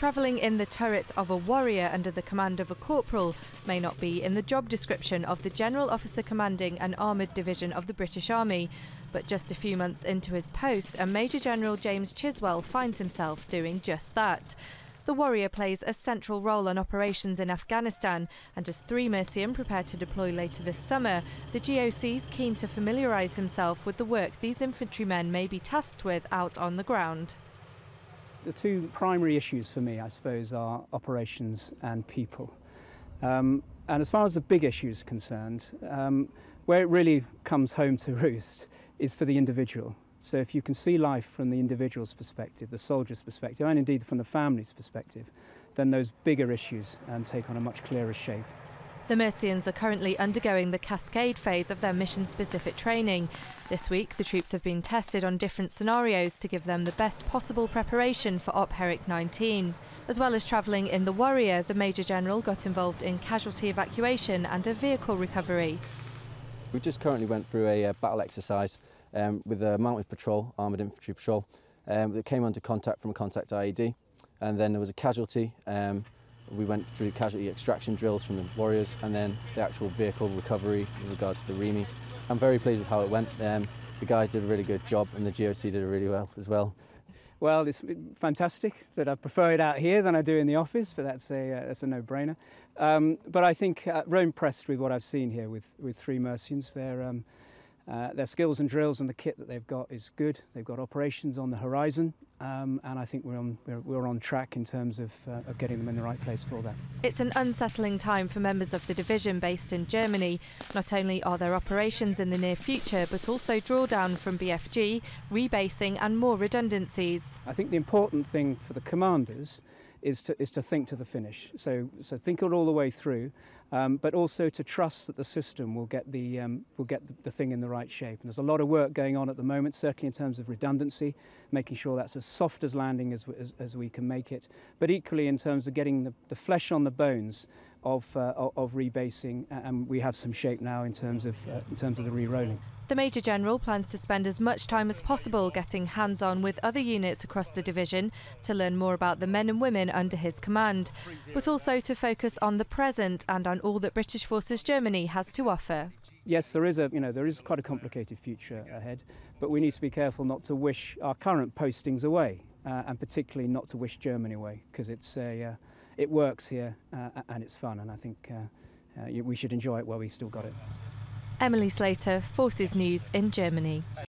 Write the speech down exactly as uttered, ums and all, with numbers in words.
Travelling in the turret of a warrior under the command of a corporal may not be in the job description of the General Officer commanding an armoured division of the British Army, but just a few months into his post, a Major General James Chiswell finds himself doing just that. The warrior plays a central role on operations in Afghanistan, and as Three Mercian prepare to deploy later this summer, the G O C's keen to familiarise himself with the work these infantrymen may be tasked with out on the ground. The two primary issues for me, I suppose, are operations and people. Um, and as far as the big issue is concerned, um, where it really comes home to roost is for the individual. So if you can see life from the individual's perspective, the soldier's perspective, and indeed from the family's perspective, then those bigger issues um, take on a much clearer shape. The Mercians are currently undergoing the cascade phase of their mission-specific training. This week, the troops have been tested on different scenarios to give them the best possible preparation for Op Herrick nineteen. As well as travelling in the Warrior, the Major General got involved in casualty evacuation and a vehicle recovery. We just currently went through a uh, battle exercise Um, with a mounted patrol, armoured infantry patrol, um, that came under contact from a contact I E D, and then there was a casualty. Um, we went through casualty extraction drills from the Warriors, and then the actual vehicle recovery with regards to the REME. I'm very pleased with how it went. Um, the guys did a really good job, and the G O C did it really well as well. Well, it's fantastic that I prefer it out here than I do in the office, but that's a, uh, that's a no-brainer. Um, but I think uh, I'm impressed with what I've seen here with, with Three Mercians. They're, um, Uh, their skills and drills and the kit that they've got is good. They've got operations on the horizon, um, and I think we're on, we're, we're on track in terms of, uh, of getting them in the right place for that. It's an unsettling time for members of the division based in Germany. Not only are there operations in the near future, but also drawdown from B F G, rebasing and more redundancies. I think the important thing for the commanders is to, is to think to the finish. So, so think it all the way through, um, but also to trust that the system will get, the, um, will get the, the thing in the right shape. And there's a lot of work going on at the moment, certainly in terms of redundancy, making sure that's as soft as landing as, as, as we can make it, but equally in terms of getting the, the flesh on the bones of, uh, of rebasing, and we have some shape now in terms of, uh, in terms of the re-rolling. The Major General plans to spend as much time as possible getting hands-on with other units across the division to learn more about the men and women under his command, but also to focus on the present and on all that British Forces Germany has to offer. Yes, there is a, you know, there is quite a complicated future ahead, but we need to be careful not to wish our current postings away, uh, and particularly not to wish Germany away, because it's a, uh, it works here uh, and it's fun, and I think uh, uh, we should enjoy it while we still got it. Emily Slater, Forces News in Germany.